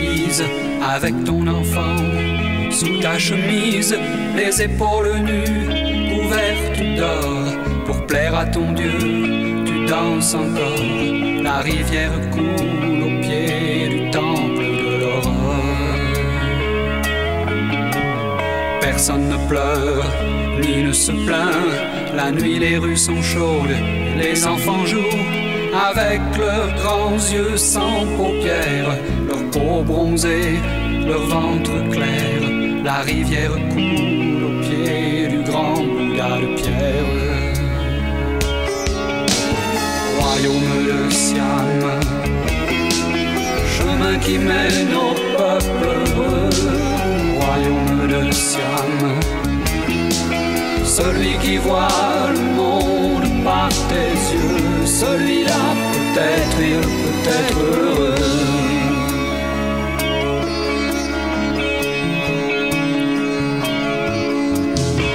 assise avec ton enfant sous ta chemise, les épaules nues couvertes d'or. Pour plaire à ton Dieu, tu danses encore. La rivière coule au pied du temple de l'aurore. Personne ne pleure ni ne se plaint. La nuit, les rues sont chaudes, les enfants jouent avec leurs grands yeux sans paupières, leur peau bronzée, leur ventre clair. La rivière coule au pied du grand Bouddha de pierre. Royaume de Siam, chemin qui mène au peuple heureux. Royaume de Siam, celui qui voit le monde par tes yeux, celui-là peut-être, il peut être heureux.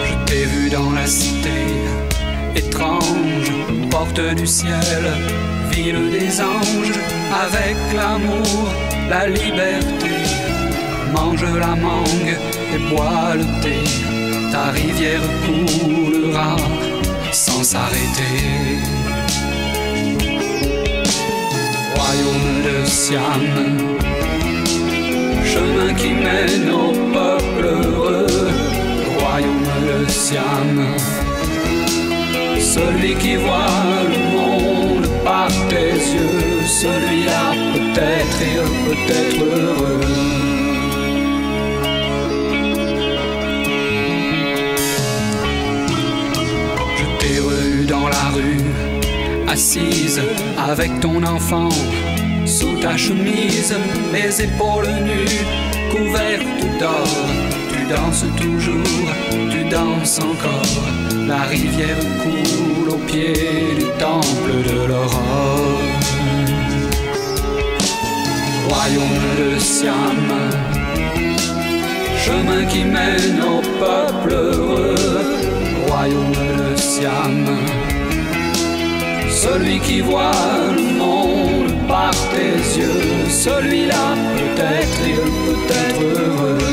Je t'ai vu dans la cité étrange, porte du ciel, ville des anges. Avec l'amour, la liberté, mange la mangue et bois le thé. Ta rivière coulera sans s'arrêter. Royaume de Siam, chemin qui mène au peuple heureux. Royaume de Siam, celui qui voit le monde par tes yeux, celui-là peut-être et peut-être heureux. Dans la rue, assise avec ton enfant sous ta chemise, les épaules nues couvertes d'or. Tu danses toujours, tu danses encore. La rivière coule au pied du temple de l'aurore. Royaume de Siam, chemin qui mène au peuple heureux. Royaume de Siam, celui qui voit le monde par tes yeux, celui-là peut-être, il peut être heureux.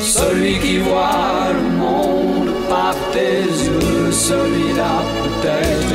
Celui qui voit le monde par tes yeux, celui-là peut-être.